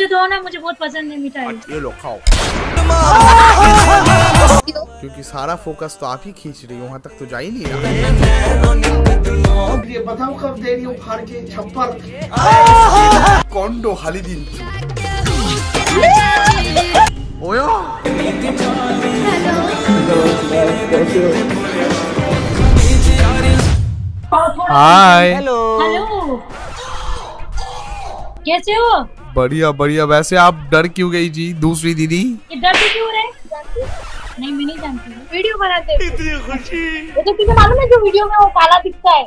मुझे दो ना, मुझे बहुत पसंद है मिठाई। ये लो खाओ। क्योंकि सारा फोकस तो आप ही खींच रही हो, वहाँ तक तो जा ही नहीं रहा। ये बताओ कब दे रही हूँ फाड़ के छप्पर कौंडो हाली दिन। ओयो हाय हेलो हेलो कैसे हो? बढ़िया बढ़िया। वैसे आप डर क्यों गई जी दूसरी दीदी? डर क्यों रहे? नहीं मैं नहीं जानती। वीडियो बनाते इतनी खुशी तो तुझे मालूम है जो वीडियो में वो काला दिखता है।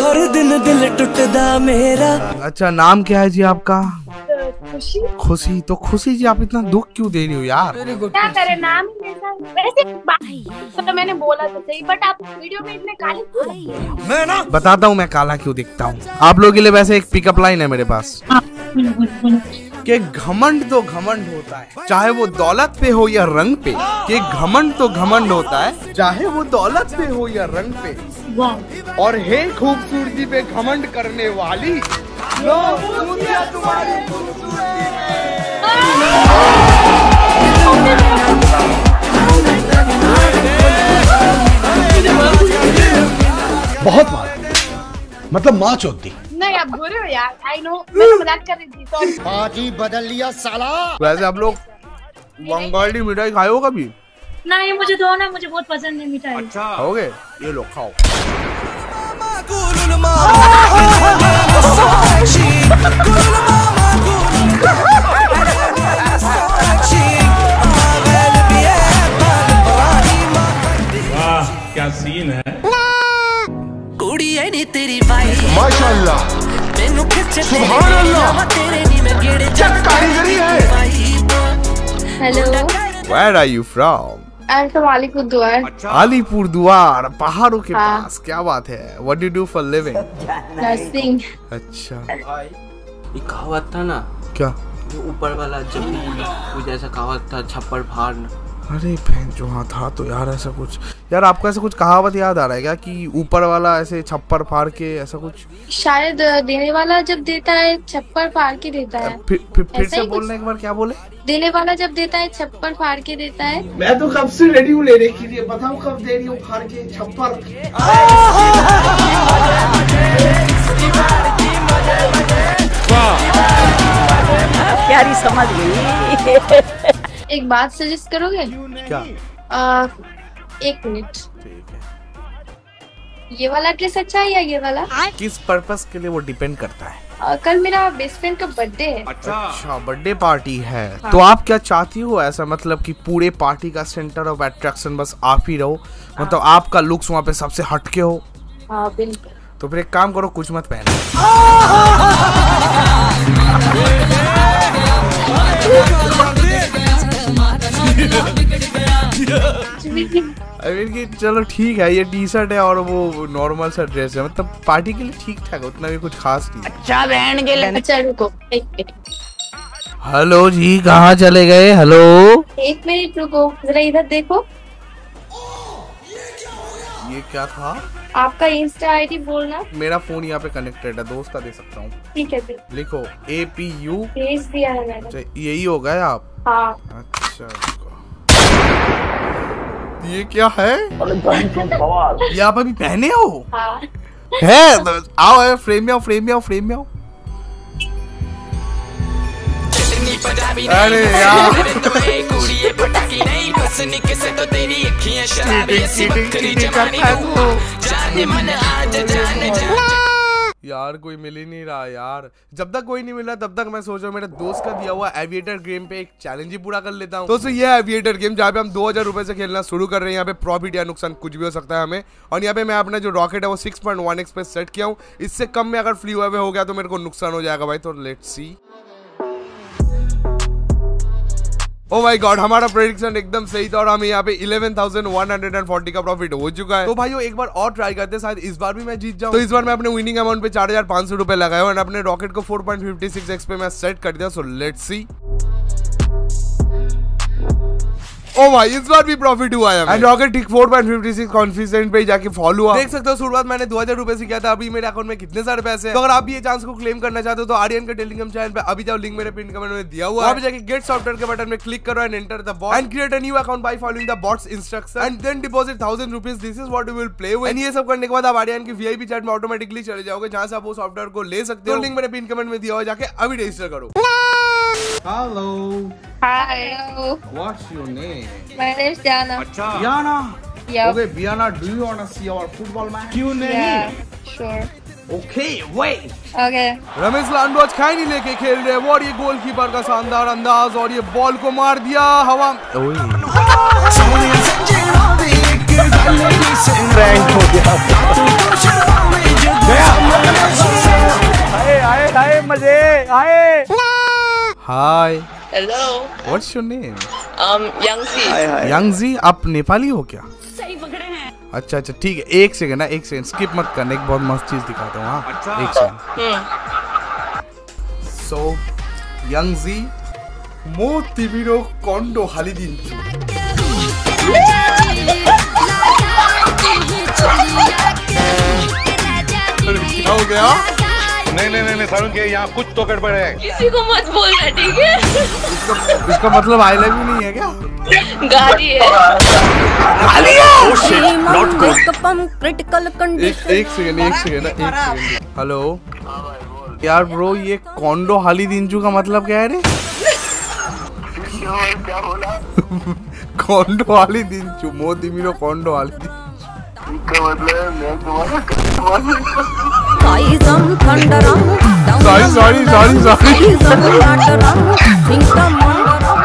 हर दिन दिल टूटदा मेरा। अच्छा नाम क्या है जी आपका? खुशी। खुशी तो खुशी जी आप इतना दुख क्यों दे रही हो यार? क्या करे नाम ही मेरा। वैसे तो मैंने बोला तो सही बट आप वीडियो में इतने काले क्यों? मैं ना बताता हूँ मैं काला क्यों दिखता हूँ। आप लोगों के लिए वैसे एक पिकअप लाइन है मेरे पास के घमंड तो घमंड होता है चाहे वो दौलत पे हो या रंग पे। के घमंड तो घमंड होता है चाहे वो दौलत पे हो या रंग पे। और हे खूबसूरती पे घमंड करने वाली लो तुम्हारी खूबसूरती में। बहुत मार मतलब माँ चोती नहीं आप बुरे हो यार। आई नो मैं तो मजाक कर रही थी। सॉरी बाजी बदल लिया साला। वैसे आप लोग बंगाली मिठाई खाए हो कभी? नहीं मुझे दो ना, मुझे बहुत पसंद है मिठाई। अच्छा खाओगे? ये लो खाओ। वाह क्या सीन है। तेरी माशाल्लाह सुभानअल्लाह क्या कारीगरी है। Hello where are you from? I am from Alipurduar. Alipurduar पहाड़ों के पास। क्या बात है। What do you do for living? Nursing. अच्छा ये कहावत था ना क्या ऊपर वाला जब कुछ ऐसा कहावत था छप्पर फाड़ना। अरे बहन जो हाँ था तो यार ऐसा कुछ। यार आपको ऐसा कुछ कहावत याद आ रहा है क्या कि ऊपर वाला ऐसे छप्पर फाड़ के ऐसा कुछ? शायद देने वाला जब देता है छप्पर फाड़ के देता है। फिर से बोलने एक बार क्या बोले? देने वाला जब देता है छप्पर फाड़ के देता है। मैं तो कब से रेडी हूँ लेने के लिए बताओ कब दे रही हूँ फाड़ के छप्पर। प्यारी समझ गई। एक बात सजेस्ट करोगे क्या? एक मिनट ठीक है। ये वाला ड्रेस अच्छा है या ये वाला? किस पर्पस के लिए वो डिपेंड करता है। कल मेरा बेस्ट फ्रेंड का बर्थडे है। अच्छा बर्थडे पार्टी है। हाँ। तो आप क्या चाहती हो ऐसा मतलब कि पूरे पार्टी का सेंटर ऑफ अट्रैक्शन बस आप ही रहो? हाँ। मतलब आपका लुक्स वहाँ पे सबसे हटके हो। हाँ बिल्कुल। तो फिर एक काम करो कुछ मत पहनो। कि चलो ठीक है ये टी शर्ट है और वो नॉर्मल सा ड्रेस है मतलब पार्टी के लिए ठीक ठाक है उतना भी कुछ खास नहीं। अच्छा बहन के लिए। अच्छा रुको हेलो जी कहाँ चले गए? हेलो एक मिनट रुको जरा इधर देखो। ये क्या था? आपका इंस्टा आईडी बोलना। मेरा फोन यहाँ पे कनेक्टेड है दोस्त का दे सकता हूँ। ठीक है लिखो APU भेज दिया है मैंने। यही हो गए आप? हाँ। अच्छा ये क्या है? ये आप अभी पहने हो? हाँ। है तो आओ फ्रेम में आओ फ्रेम में आओ फ्रेम में आओ। अरे यार कोई मिल ही नहीं रहा यार। जब तक कोई नहीं मिला तब तक मैं सोच रहा हूँ मेरे दोस्त का दिया हुआ एविएटर गेम पे एक चैलेंज ही पूरा कर लेता हूँ। दोस्तों ये एविएटर गेम जहाँ पे हम 2000 रुपए से खेलना शुरू कर रहे हैं। यहाँ पे प्रॉफिट या नुकसान कुछ भी हो सकता है हमें। और यहाँ पे मैं अपना जो रॉकेट है वो 6.1x पे सेट किया हूँ। इससे कम में अगर फ्ली अवे हो गया तो मेरे को नुकसान हो जाएगा भाई। तो let's see. Oh my God हमारा प्रेडिक्शन एकदम सही था और हमें यहाँ पे 11,140 का प्रॉफिट हो चुका है। तो भाइयों एक बार और ट्राई करते हैं शायद इस बार भी मैं जीत जाऊं। तो इस बार मैं अपने विनिंग अमाउंट पे 4,500 रुपए लगाए और अपने रॉकेट को 4.56x पे मैं सेट कर दिया। So let's see. ओ भाई इस बार भी प्रॉफिट हुआ है। एंड रॉकेट टिक 4.56 कॉन्फिडेंट पे जाके फॉलो हुआ, देख सकते हो। शुरुआत मैंने 2000 रुपए से किया था, अभी मेरे अकाउंट में कितने सारे पैसे हैं। तो अगर आप ये चांस को क्लेम करना चाहते हो तो आर्यन के टेलीग्राम चैनल पे अभी जाओ, लिंक मेरे पिन कमेंट में दिया हुआ है। अभी जाके गेट सॉफ्टवेयर के बटन में क्लिक करो and enter the bot and create a new account by following the bot's instruction and then deposit 1000 rupees. This is what you will play with. ये सब करने के बाद आप आर्यन की वीआईपी चैट में ऑटोमेटिकली चले जाओगे, जहां से आप वो सॉफ्टवेयर को ले सकते हो। लिंक मेरे पिन कमेंट में दिया हुआ, जाके अभी रजिस्टर करो। Hello. Hi. What's your name? My name's Diana. Diana. Yeah. Okay, Diana, do you wanna see our football match? You name? Yeah. Sure. Okay, wait. Okay. Ramesh लांडोज खाई नहीं लेके खेल रहे हैं और ये गोलकीपर का शानदार अंदाज और ये बॉल को मार दिया हवा। फ्रैंक हो गया। आए आए आए मजे आए। Hi, hello, what's your name? Yangji. Yangji, आप नेपाली हो क्या? सही पकड़े हैं। अच्छा अच्छा ठीक है, एक सेकंड ना, एक सेकंड स्किप मत करना, एक बहुत मस्त चीज दिखाता हूँ। हाँ अच्छा। एक सेकंड। सो यंगजी मो तिबिरो कोंडो हाली दिन्छु। हो गया? नहीं नहीं नहीं सारुण के यहाँ कुछ तो गड़बड़ है, किसी को मत बोलना ठीक है। इसका मतलब आई लव यू नहीं है क्या? गाली है। एक सेकंड। हेलो यार ब्रो, ये कोंडो हाली दिन्छु का मतलब क्या है रे? क्या बोला? कोंडो हाली दिन्छु, मोदी मेरो कोंडो हाली दिन्छु मतलब सॉरी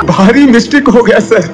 भारी मिस्टेक हो गया सर।